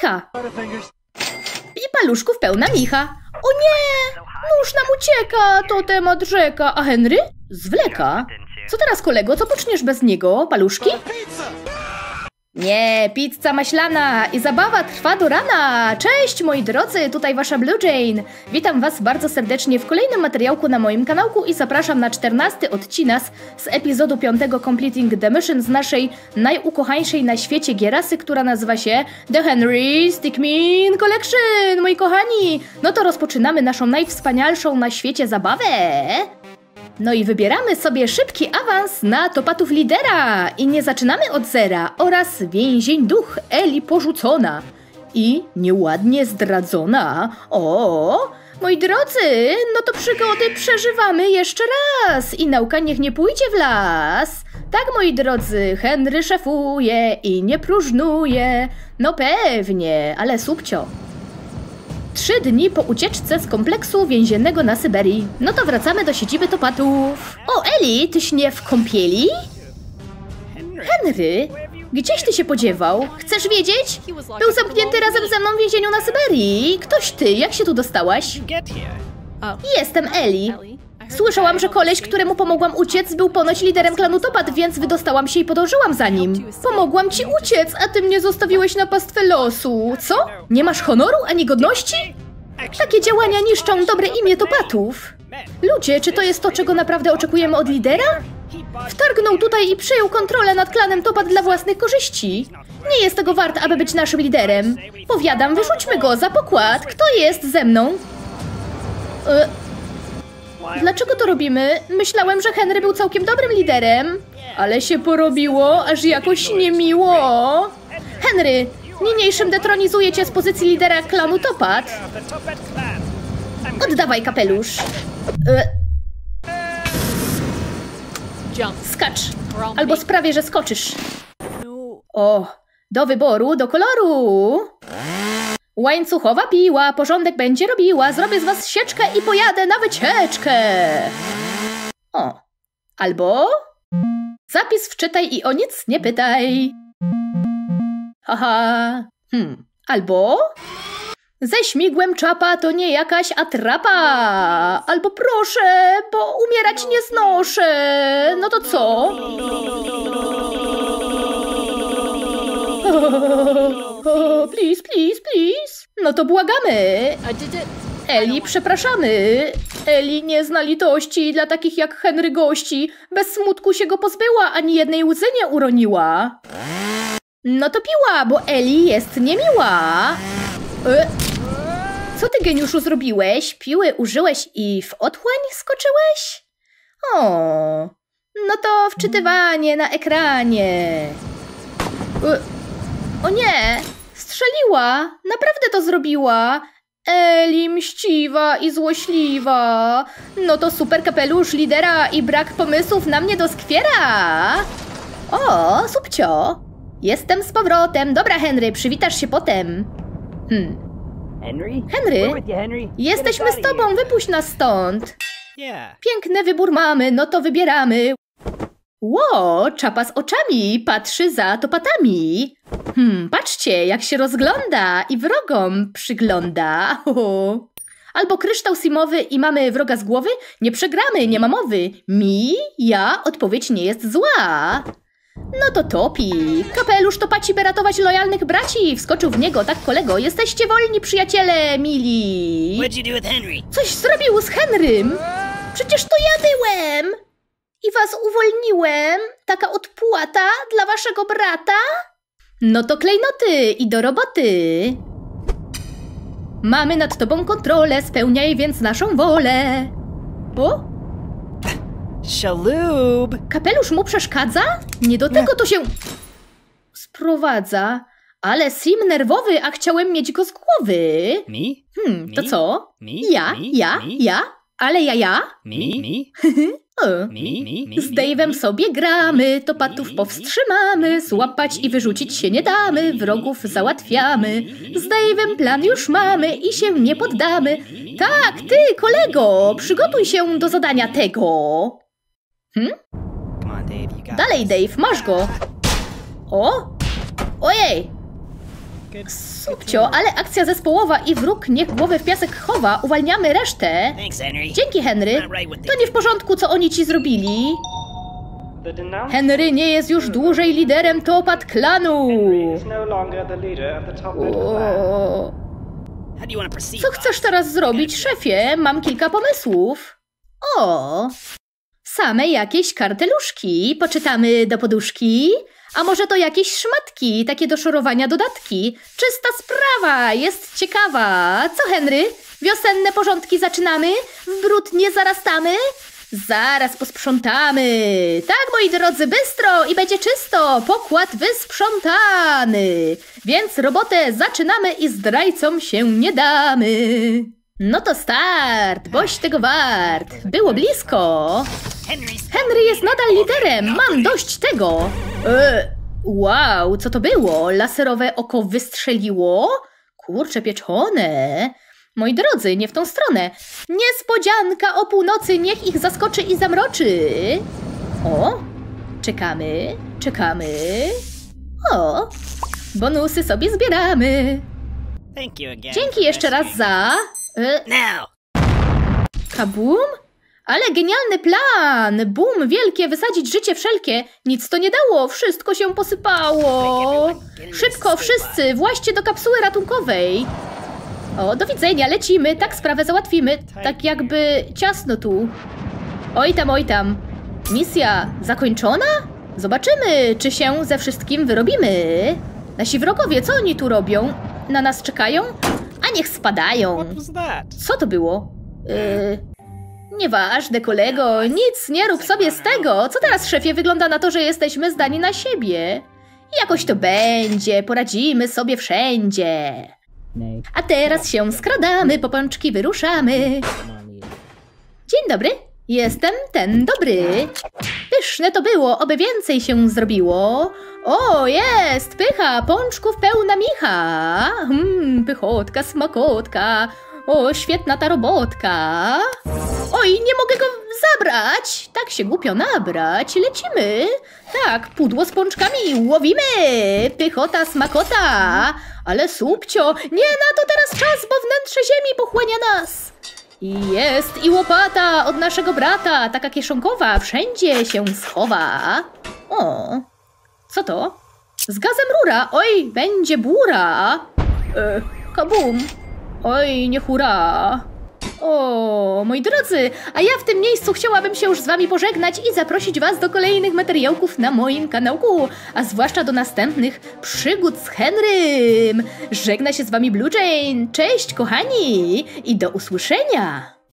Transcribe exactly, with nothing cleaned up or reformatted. Pycha! I paluszków pełna micha. O nie! Nóż nam ucieka, to temat rzeka. A Henry? Zwleka. Co teraz, kolego? Co poczniesz bez niego? Paluszki? Nie, pizza maślana i zabawa trwa do rana. Cześć moi drodzy, tutaj wasza Blue Jane. Witam was bardzo serdecznie w kolejnym materiałku na moim kanałku i zapraszam na czternasty odcinek z epizodu piątego Completing the Mission z naszej najukochańszej na świecie gierasy, która nazywa się The Henry Stickmin Collection, moi kochani. No to rozpoczynamy naszą najwspanialszą na świecie zabawę. No i wybieramy sobie szybki awans na topatów lidera i nie zaczynamy od zera oraz więzień duch Eli porzucona i nieładnie zdradzona. O, moi drodzy, no to przygody przeżywamy jeszcze raz i nauka niech nie pójdzie w las. Tak, moi drodzy, Henry szefuje i nie próżnuje. No pewnie, ale subcio. Trzy dni po ucieczce z kompleksu więziennego na Syberii. No to wracamy do siedziby topatów. O, Eli, tyś nie w kąpieli? Henry, gdzieś ty się podziewał? Chcesz wiedzieć? Był zamknięty razem ze mną w więzieniu na Syberii. Ktoś ty, jak się tu dostałaś? Jestem Eli. Słyszałam, że koleś, któremu pomogłam uciec, był ponoć liderem klanu Topat, więc wydostałam się i podążyłam za nim. Pomogłam ci uciec, a ty mnie zostawiłeś na pastwę losu. Co? Nie masz honoru ani godności? Takie działania niszczą dobre imię Topatów. Ludzie, czy to jest to, czego naprawdę oczekujemy od lidera? Wtargnął tutaj i przejął kontrolę nad klanem Topat dla własnych korzyści. Nie jest tego wart, aby być naszym liderem. Powiadam, wyrzućmy go za pokład. Kto jest ze mną? E Dlaczego to robimy? Myślałem, że Henry był całkiem dobrym liderem. Ale się porobiło, aż jakoś niemiło. Henry, niniejszym detronizuje cię z pozycji lidera klanu Topat. Oddawaj kapelusz. Skacz. Albo sprawię, że skoczysz. O, do wyboru, do koloru. Łańcuchowa piła, porządek będzie robiła, zrobię z was sieczkę i pojadę na wycieczkę. O, albo... Zapis wczytaj i o nic nie pytaj. Haha, hmm, albo... Ze śmigłem czapa to nie jakaś atrapa. Albo proszę, bo umierać nie znoszę. No to co? Oh, please, please, please. No to błagamy. Eli, przepraszamy. Eli nie zna litości dla takich jak Henry gości. Bez smutku się go pozbyła, ani jednej łzy nie uroniła. No to piła, bo Eli jest niemiła. E? Co ty, geniuszu, zrobiłeś? Piły użyłeś i w otchłań skoczyłeś? O, no to wczytywanie na ekranie. E? O nie! Strzeliła! Naprawdę to zrobiła! Eli mściwa i złośliwa! No to super kapelusz lidera i brak pomysłów na mnie doskwiera! O, subcio! Jestem z powrotem! Dobra, Henry, przywitasz się potem! Hmm. Henry? Jesteśmy z tobą, wypuść nas stąd! Piękny wybór mamy, no to wybieramy! Ło, czapa z oczami patrzy za topatami. Hmm, patrzcie, jak się rozgląda i wrogom przygląda. Oho. Albo kryształ simowy i mamy wroga z głowy? Nie przegramy, nie ma mowy. Mi, ja, odpowiedź nie jest zła. No to topi. Kapelusz topaci by ratować lojalnych braci. Wskoczył w niego, tak kolego. Jesteście wolni, przyjaciele, mili. Coś zrobił z Henrym. Przecież to ja byłem. I was uwolniłem? Taka odpłata dla waszego brata? No to klejnoty i do roboty! Mamy nad tobą kontrolę, spełniaj więc naszą wolę! O? Szalub! Kapelusz mu przeszkadza? Nie do tego to się... sprowadza... Ale sim nerwowy, a chciałem mieć go z głowy! Mi? Hmm, to co? Ja, ja, ja, ale ja, ja? Mi, mi? Z Dave'em sobie gramy, topatów powstrzymamy, złapać i wyrzucić się nie damy, wrogów załatwiamy. Z Dave'em plan już mamy i się nie poddamy. Tak, ty, kolego, przygotuj się do zadania tego. Hm? Dalej, Dave, masz go. O? Ojej! Subcio, ale akcja zespołowa i wróg niech głowę w piasek chowa. Uwalniamy resztę. Dzięki, Henry. To nie w porządku, co oni ci zrobili. Henry nie jest już dłużej liderem Topat klanu. O. Co chcesz teraz zrobić, szefie? Mam kilka pomysłów. O! Same jakieś karteluszki. Poczytamy do poduszki. A może to jakieś szmatki, takie do szorowania dodatki? Czysta sprawa, jest ciekawa. Co, Henry? Wiosenne porządki zaczynamy? W brud nie zarastamy? Zaraz posprzątamy. Tak, moi drodzy, bystro i będzie czysto. Pokład wysprzątany. Więc robotę zaczynamy i zdrajcom się nie damy. No to start, boś tego wart. Było blisko. Henry jest nadal liderem, mam dość tego. Eee, wow, co to było? Laserowe oko wystrzeliło? Kurcze pieczone. Moi drodzy, nie w tą stronę. Niespodzianka o północy, niech ich zaskoczy i zamroczy. O, czekamy, czekamy. O, bonusy sobie zbieramy. Dzięki jeszcze raz za... Now. Kabum? Ale genialny plan! Bum, wielkie, wysadzić życie wszelkie. Nic to nie dało, wszystko się posypało. Szybko, wszyscy, właście do kapsuły ratunkowej. O, do widzenia, lecimy, tak sprawę załatwimy. Tak jakby ciasno tu. Oj tam, oj tam. Misja zakończona? Zobaczymy, czy się ze wszystkim wyrobimy. Nasi wrogowie, co oni tu robią? Na nas czekają? A niech spadają. Co to było? Yy, nieważne, kolego. Nic nie rób sobie z tego. Co teraz, szefie? Wygląda na to, że jesteśmy zdani na siebie. Jakoś to będzie. Poradzimy sobie wszędzie. A teraz się skradamy. Po pączki wyruszamy. Dzień dobry. Jestem ten dobry. Pyszne to było. Oby więcej się zrobiło. O, jest! Pycha! Pączków pełna micha! Mmm, pychotka, smakotka! O, świetna ta robotka! Oj, nie mogę go zabrać! Tak się głupio nabrać! Lecimy! Tak, pudło z pączkami! Łowimy! Pychota, smakota! Ale subcio! Nie, na to teraz czas, bo wnętrze ziemi pochłania nas! Jest i łopata od naszego brata! Taka kieszonkowa wszędzie się schowa! O... Co to? Z gazem rura! Oj, będzie bura! E, kabum! Oj, nie hura! O, moi drodzy, a ja w tym miejscu chciałabym się już z wami pożegnać i zaprosić was do kolejnych materiałków na moim kanałku, a zwłaszcza do następnych przygód z Henrym! Żegna się z wami Blue Jane! Cześć, kochani! I do usłyszenia!